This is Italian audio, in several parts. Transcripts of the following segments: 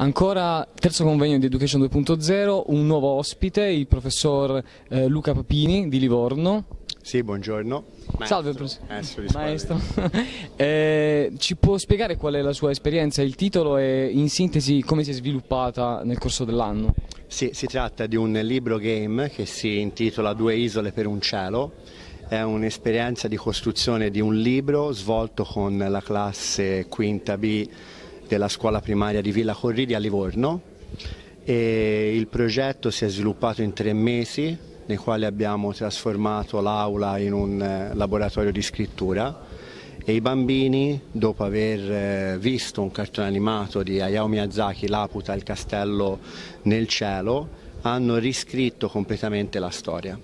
Ancora terzo convegno di Education 2.0, un nuovo ospite, il professor Luca Papini di Livorno. Sì, buongiorno. Maestro. Salve professore. Maestro. Ci può spiegare qual è la sua esperienza, il titolo e in sintesi come si è sviluppata nel corso dell'anno? Sì, si tratta di un libro game che si intitola Due isole per un cielo. È un'esperienza di costruzione di un libro svolto con la classe quinta B della scuola primaria di Villa Corridi a Livorno, e il progetto si è sviluppato in 3 mesi nei quali abbiamo trasformato l'aula in un laboratorio di scrittura e i bambini, dopo aver visto un cartone animato di Hayao Miyazaki, Laputa, il castello nel cielo, hanno riscritto completamente la storia.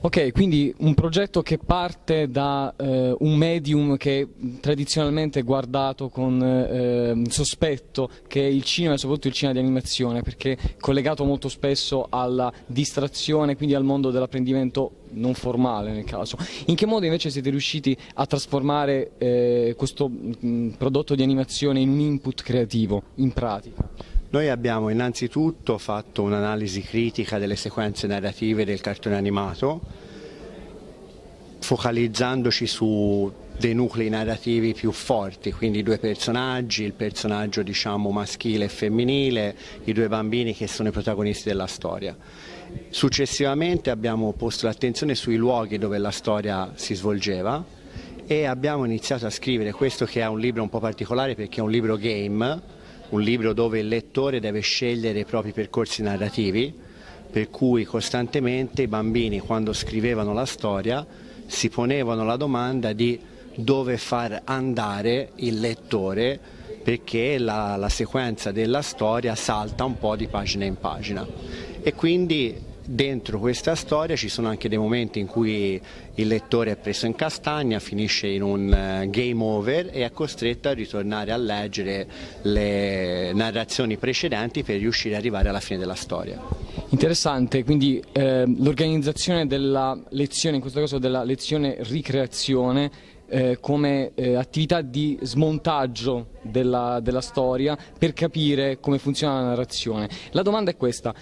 Ok, quindi un progetto che parte da un medium che tradizionalmente è guardato con sospetto, che è il cinema, e soprattutto il cinema di animazione, perché è collegato molto spesso alla distrazione, quindi al mondo dell'apprendimento non formale nel caso. In che modo invece siete riusciti a trasformare questo prodotto di animazione in un input creativo, in pratica? Noi abbiamo innanzitutto fatto un'analisi critica delle sequenze narrative del cartone animato, focalizzandoci su dei nuclei narrativi più forti, quindi 2 personaggi, il personaggio diciamo maschile e femminile, i 2 bambini che sono i protagonisti della storia. Successivamente abbiamo posto l'attenzione sui luoghi dove la storia si svolgeva e abbiamo iniziato a scrivere questo, che è un libro un po' particolare perché è un libro game, un libro dove il lettore deve scegliere i propri percorsi narrativi, per cui costantemente i bambini, quando scrivevano la storia, si ponevano la domanda di dove far andare il lettore, perché la sequenza della storia salta un po' di pagina in pagina. E quindi dentro questa storia ci sono anche dei momenti in cui il lettore è preso in castagna, finisce in un game over e è costretto a ritornare a leggere le narrazioni precedenti per riuscire ad arrivare alla fine della storia. Interessante, quindi l'organizzazione della lezione, in questo caso della lezione ricreazione, come attività di smontaggio della storia per capire come funziona la narrazione. La domanda è questa: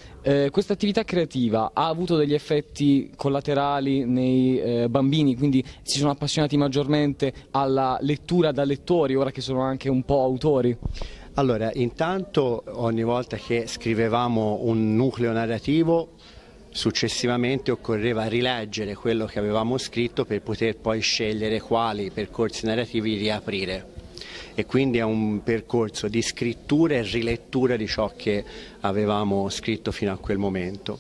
questa attività creativa ha avuto degli effetti collaterali nei bambini, quindi si sono appassionati maggiormente alla lettura da lettori, ora che sono anche un po' autori? Allora, intanto ogni volta che scrivevamo un nucleo narrativo successivamente occorreva rileggere quello che avevamo scritto per poter poi scegliere quali percorsi narrativi riaprire, e quindi è un percorso di scrittura e rilettura di ciò che avevamo scritto fino a quel momento.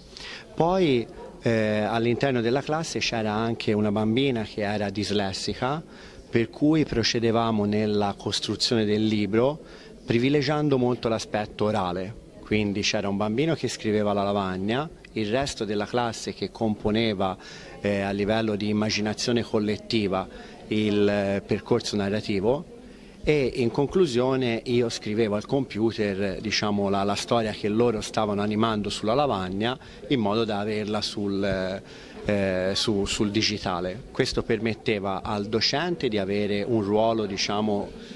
Poi all'interno della classe c'era anche una bambina che era dislessica, per cui procedevamo nella costruzione del libro privilegiando molto l'aspetto orale, quindi c'era un bambino che scriveva alla lavagna, il resto della classe che componeva a livello di immaginazione collettiva il percorso narrativo, e in conclusione io scrivevo al computer diciamo, la storia che loro stavano animando sulla lavagna in modo da averla sul digitale. Questo permetteva al docente di avere un ruolo diciamo,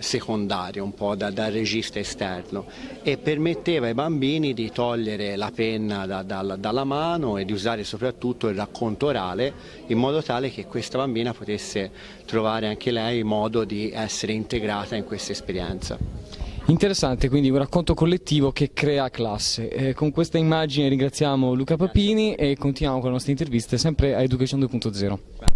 secondario, un po' da regista esterno, e permetteva ai bambini di togliere la penna dalla mano e di usare soprattutto il racconto orale, in modo tale che questa bambina potesse trovare anche lei modo di essere integrata in questa esperienza. Interessante, quindi un racconto collettivo che crea classe. Con questa immagine ringraziamo Luca Papini e continuiamo con le nostre interviste sempre a Education 2.0.